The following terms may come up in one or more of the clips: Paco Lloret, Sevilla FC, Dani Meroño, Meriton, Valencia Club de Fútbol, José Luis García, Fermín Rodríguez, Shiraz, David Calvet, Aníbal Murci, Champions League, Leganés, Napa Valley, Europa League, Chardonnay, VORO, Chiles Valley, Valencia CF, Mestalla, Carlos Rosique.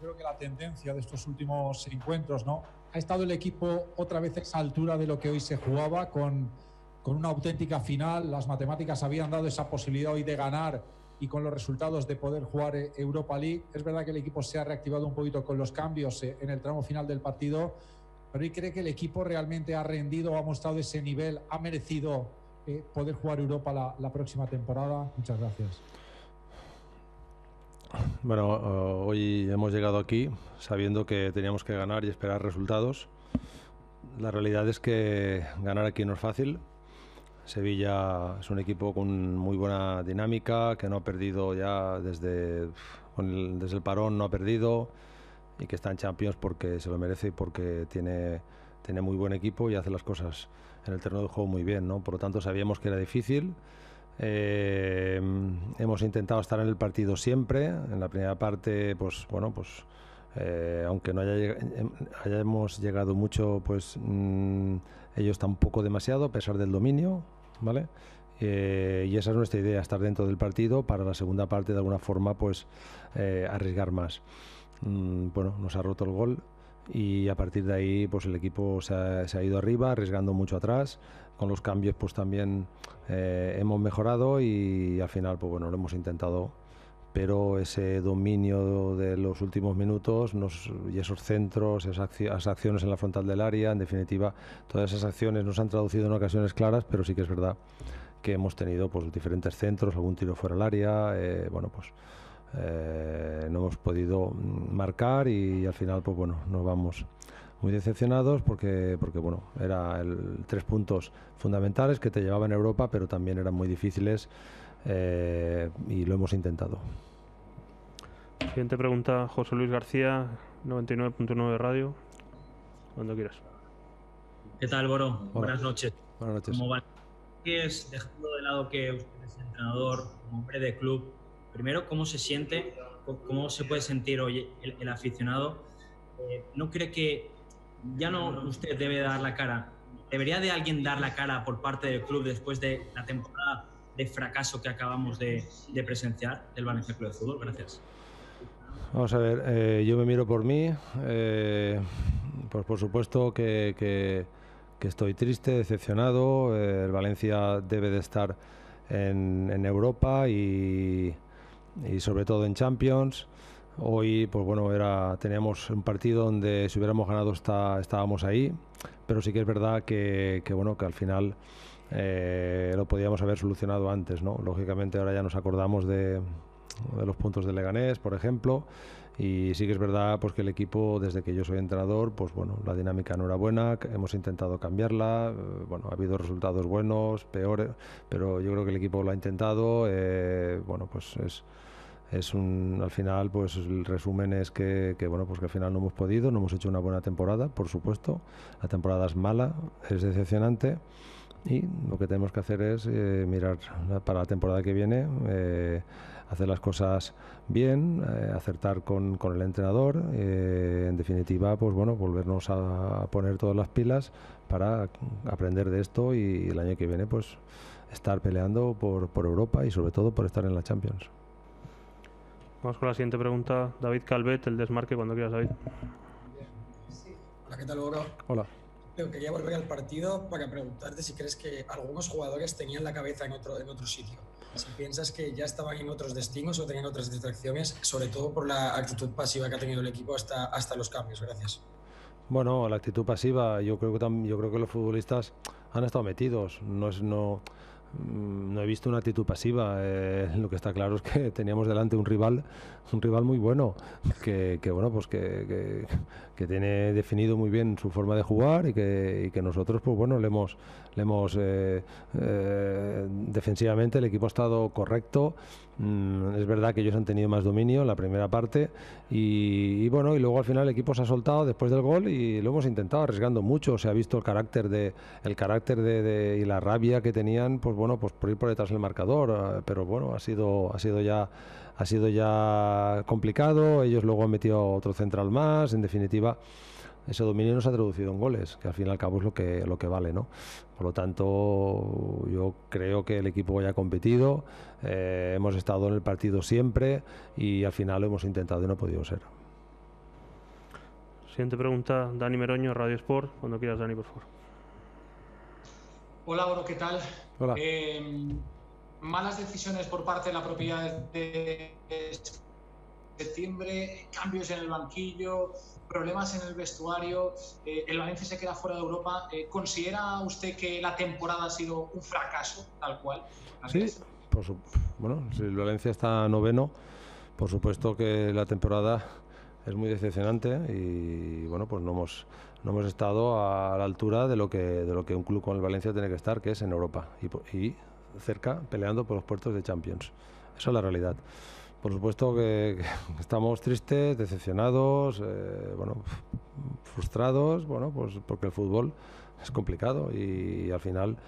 creo que la tendencia de estos últimos encuentros, ¿no? Ha estado el equipo otra vez a esa altura de lo que hoy se jugaba, con una auténtica final. Las matemáticas habían dado esa posibilidad hoy de ganar y con los resultados de poder jugar Europa League. Es verdad que el equipo se ha reactivado un poquito con los cambios en el tramo final del partido, pero hoy cree que el equipo realmente ha rendido, ha mostrado ese nivel, ha merecido poder jugar Europa la próxima temporada. Muchas gracias. Bueno, hoy hemos llegado aquí sabiendo que teníamos que ganar y esperar resultados. La realidad es que ganar aquí no es fácil. Sevilla es un equipo con muy buena dinámica, que no ha perdido ya desde el parón, no ha perdido, y que está en Champions porque se lo merece y porque tiene muy buen equipo y hace las cosas en el terreno de juego muy bien, ¿no? Por lo tanto, sabíamos que era difícil. Hemos intentado estar en el partido siempre. En la primera parte, pues bueno, pues aunque no hayamos llegado mucho, pues ellos tampoco demasiado, a pesar del dominio, ¿vale? Y esa es nuestra idea, estar dentro del partido para la segunda parte, de alguna forma, pues arriesgar más. Bueno, nos ha roto el gol y a partir de ahí, pues el equipo se ha ido arriba, arriesgando mucho atrás. Con los cambios, pues también hemos mejorado y al final, pues bueno, lo hemos intentado. Pero ese dominio de los últimos minutos y esos centros, esas acciones en la frontal del área, en definitiva, todas esas acciones no se han traducido en ocasiones claras, pero sí que es verdad que hemos tenido, pues, diferentes centros, algún tiro fuera del área, bueno, pues no hemos podido marcar y al final, pues bueno, nos vamos muy decepcionados porque bueno, eran 3 puntos fundamentales que te llevaban a Europa, pero también eran muy difíciles. Y lo hemos intentado. Siguiente pregunta, José Luis García, 99.9 de Radio. Cuando quieras. ¿Qué tal, Voro? Buenas noches. Buenas noches. Como Valencianos, dejando de lado que usted es entrenador, como hombre de club, primero, ¿cómo se siente? ¿Cómo se puede sentir hoy el aficionado? ¿No cree que ya no usted debe dar la cara? ¿Debería de alguien dar la cara por parte del club después de la temporada de fracaso que acabamos de presenciar del Valencia Club de Fútbol? Gracias. Vamos a ver, yo me miro por mí, pues por supuesto que estoy triste, decepcionado. El Valencia debe de estar en Europa y sobre todo en Champions. Hoy, pues bueno, teníamos un partido donde si hubiéramos ganado estábamos ahí, pero sí que es verdad que bueno, que al final lo podíamos haber solucionado antes, ¿no? Lógicamente ahora ya nos acordamos de los puntos de Leganés, por ejemplo, y sí que es verdad, pues, que el equipo, desde que yo soy entrenador, pues bueno, la dinámica no era buena, hemos intentado cambiarla, bueno, ha habido resultados buenos, peores, pero yo creo que el equipo lo ha intentado. Bueno, pues al final, pues el resumen es que bueno, pues que al final no hemos podido, no hemos hecho una buena temporada, por supuesto. La temporada es mala, es decepcionante. Y lo que tenemos que hacer es mirar para la temporada que viene, hacer las cosas bien, acertar con el entrenador, en definitiva, pues bueno, volvernos a poner todas las pilas para aprender de esto y el año que viene, pues, estar peleando por Europa y sobre todo por estar en la Champions. Vamos con la siguiente pregunta, David Calvet, El Desmarque, cuando quieras, David. Sí. Hola, ¿qué tal, Voro? Hola. Pero quería volver al partido para preguntarte si crees que algunos jugadores tenían la cabeza en otro sitio. Si piensas que ya estaban en otros destinos o tenían otras distracciones, sobre todo por la actitud pasiva que ha tenido el equipo hasta los cambios. Gracias. Bueno, la actitud pasiva, yo creo que los futbolistas han estado metidos. No he visto una actitud pasiva. Lo que está claro es que teníamos delante un rival muy bueno, que bueno, pues que tiene definido muy bien su forma de jugar y que nosotros, pues bueno, defensivamente el equipo ha estado correcto. Es verdad que ellos han tenido más dominio en la primera parte y bueno, y luego al final el equipo se ha soltado después del gol y lo hemos intentado arriesgando mucho. Se ha visto el carácter y la rabia que tenían, pues bueno, pues por ir por detrás del marcador, pero bueno, ha sido ya complicado. Ellos luego han metido otro central más. En definitiva, ese dominio no se ha traducido en goles, que al fin y al cabo es lo que vale, ¿no? Por lo tanto, yo creo que el equipo ya ha competido, hemos estado en el partido siempre y al final lo hemos intentado y no ha podido ser. Siguiente pregunta, Dani Meroño, Radio Sport. Cuando quieras, Dani, por favor. Hola, Voro, ¿qué tal? Hola. Malas decisiones por parte de la propiedad de septiembre, cambios en el banquillo, problemas en el vestuario, el Valencia se queda fuera de Europa. ¿Considera usted que la temporada ha sido un fracaso, tal cual? Sí, por supuesto. Bueno, si el Valencia está noveno, por supuesto que la temporada es muy decepcionante y bueno, pues no hemos estado a la altura de lo que un club como el Valencia tiene que estar, que es en Europa y cerca, peleando por los puestos de Champions. Esa es la realidad. Por supuesto que estamos tristes, decepcionados, bueno, frustrados, bueno, pues porque el fútbol es complicado y al final,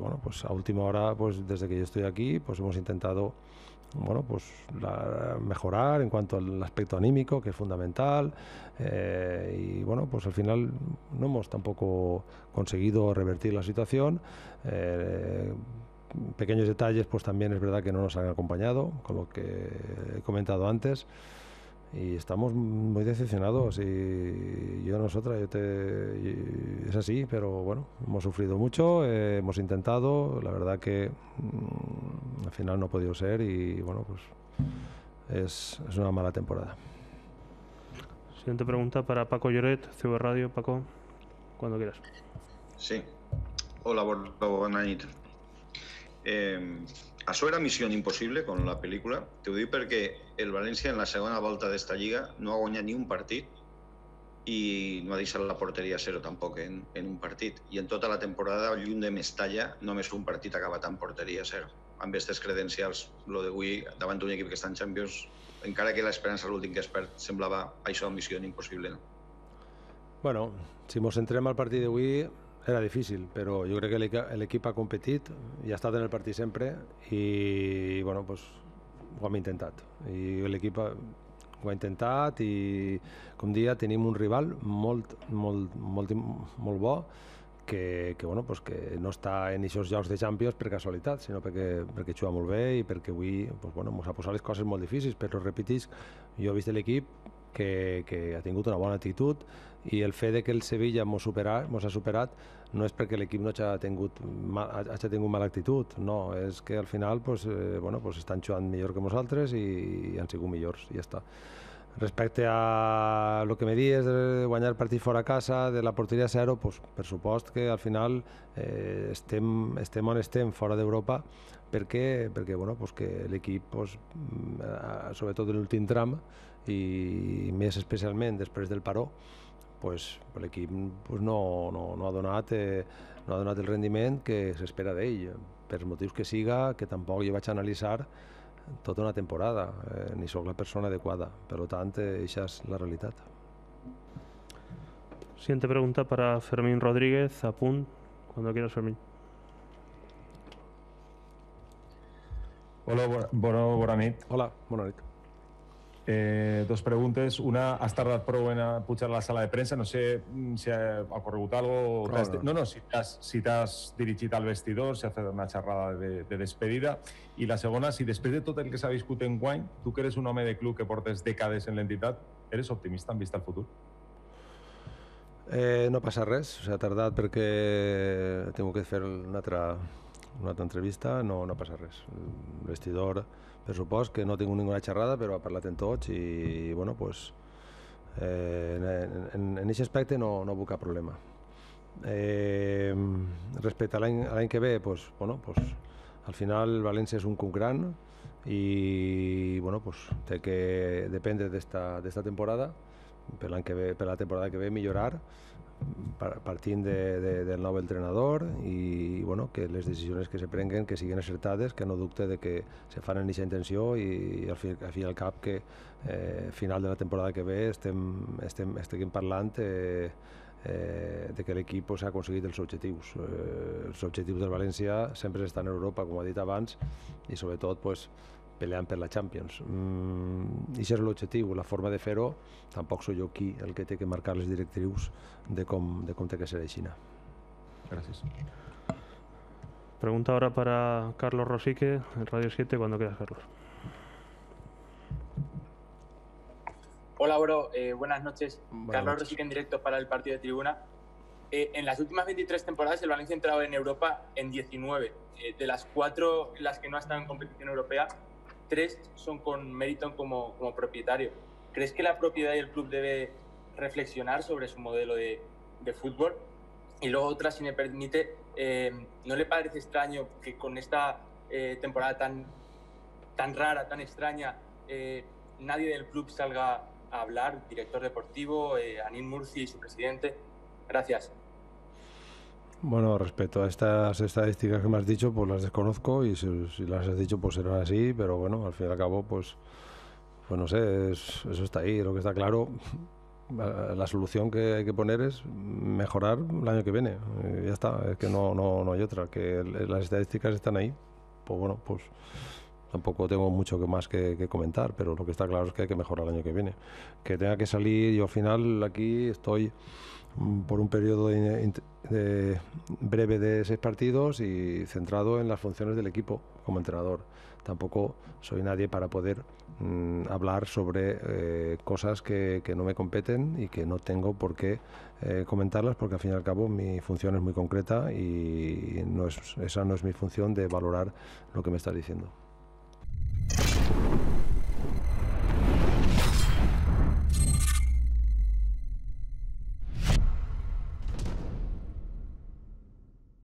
bueno, pues a última hora, pues desde que yo estoy aquí, pues hemos intentado, bueno, pues mejorar en cuanto al aspecto anímico, que es fundamental, y bueno, pues al final no hemos tampoco conseguido revertir la situación. Pequeños detalles, pues también es verdad que no nos han acompañado, con lo que he comentado antes, y estamos muy decepcionados. Y es así, pero bueno, hemos sufrido mucho, hemos intentado, la verdad que al final no ha podido ser, y bueno, pues es una mala temporada. Siguiente pregunta para Paco Lloret, CV Radio. Paco, cuando quieras. Sí, hola, buenas noches. Això era missió impossible amb la pel·lícula. T'ho dic perquè el València en la segona volta d'esta lliga no ha guanyat ni un partit i no ha deixat la porteria a zero tampoc en un partit, i en tota la temporada, lluny de Mestalla, només un partit ha acabat amb porteria a zero. Amb aquestes credencials, lo d'avui davant d'un equip que està en Champions, encara que l'esperança l'últim que es perd, semblava això missió impossible. Bueno, si ens centrem al partit d'avui, era difícil, pero yo creo que el equipo ha competido y ha estado en el partido siempre, y bueno, pues ho hem intentat, i l'equip ho ha intentat, i com dia tenim un rival molt bo que bueno, pues que no està en aquests llocs de Champions per casualitat, sinó perquè juga molt bé i perquè avui, pues bueno, ens ha posat les coses molt difícils, però repetís, jo he vist l'equip que ha tingut una bona actitud, i el fet de que el Sevilla mos ha superat no és perquè l'equip no hagi tingut mala actitud, no, és que al final estan jugant millor que nosaltres i han sigut millors, i ja està. Respecte a lo que me dius de guanyar partits fora a casa, de la porteria zero, per supost que al final estem on estem fora d'Europa perquè l'equip, sobretot en l'últim tram i més especialment després del paró, l'equip no ha donat el rendiment que s'espera d'ell, per motius que siga, que tampoc jo vaig analitzar tota una temporada, ni soc la persona adequada, per tant, això és la realitat. Siguiente pregunta para Fermín Rodríguez, Apunt, cuando quieras, Fermín. Hola, bona nit. Hola, bona nit. Dos preguntes. Una, has tardat prou en pujar a la sala de premsa, no sé si ha ocorregut algo. No, si t'has dirigit al vestidor, si has fet una xerrada de despedida. I la segona, si després de tot el que s'ha viscut en guany, tu que eres un home de club que portes dècades en l'entitat, eres optimista en vista al futur? No passa res, s'ha tardat perquè tinc que fer una altra entrevista, no passa res. El vestidor, per supost, que no tinc ninguna xerrada, però ha parlat en tots i, bueno, pues en aquest aspecte no hi ha cap problema. Respecte a l'any que ve, pues, bueno, pues al final València és un club gran i, bueno, pues té que dependre d'esta temporada, per la temporada que ve millorar, partint del nou entrenador i que les decisions que se prenguen que siguin acertades, que no dubte que se fan en aquesta intenció, i al fi i al cap que al final de la temporada que ve estem parlant que l'equip ha aconseguit els objectius. Els objectius del València sempre estan a Europa, com ha dit abans, i sobretot peleant per la Champions. I això és l'objectiu, la forma de fer-ho, tampoc soc jo aquí el que té que marcar les directrius de com té que ser a Xina. Gràcies. Pregunta ara per a Carlos Rosique, Radio 7, quan quieras, Carlos. Hola, Voro. Buenas noches. Carlos Rosique en directo para el partido de tribuna. En las últimas 23 temporadas el Valencia ha entrado en Europa en 19. De las 4 las que no han estado en competición europea, 3 son con Meriton como propietario. ¿Crees que la propiedad y el club debe reflexionar sobre su modelo de fútbol? Y luego otra, si me permite, ¿no le parece extraño que con esta temporada tan rara, tan extraña, nadie del club salga a hablar? Director deportivo, Aníbal Murci y su presidente. Gracias. Bueno, respecto a estas estadísticas que me has dicho, pues las desconozco y si las has dicho, pues serán así, pero bueno, al fin y al cabo, pues no sé, eso está ahí, lo que está claro. La solución que hay que poner es mejorar el año que viene, ya está, es que no hay otra, que las estadísticas están ahí, pues bueno, pues tampoco tengo mucho más que comentar, pero lo que está claro es que hay que mejorar el año que viene. Que tenga que salir, yo al final aquí estoy por un periodo breve de 6 partidos y centrado en las funciones del equipo como entrenador. Tampoco soy nadie para poder hablar sobre cosas que no me competen y que no tengo por qué comentarlas, porque al fin y al cabo mi función es muy concreta y esa no es mi función de valorar lo que me estás diciendo.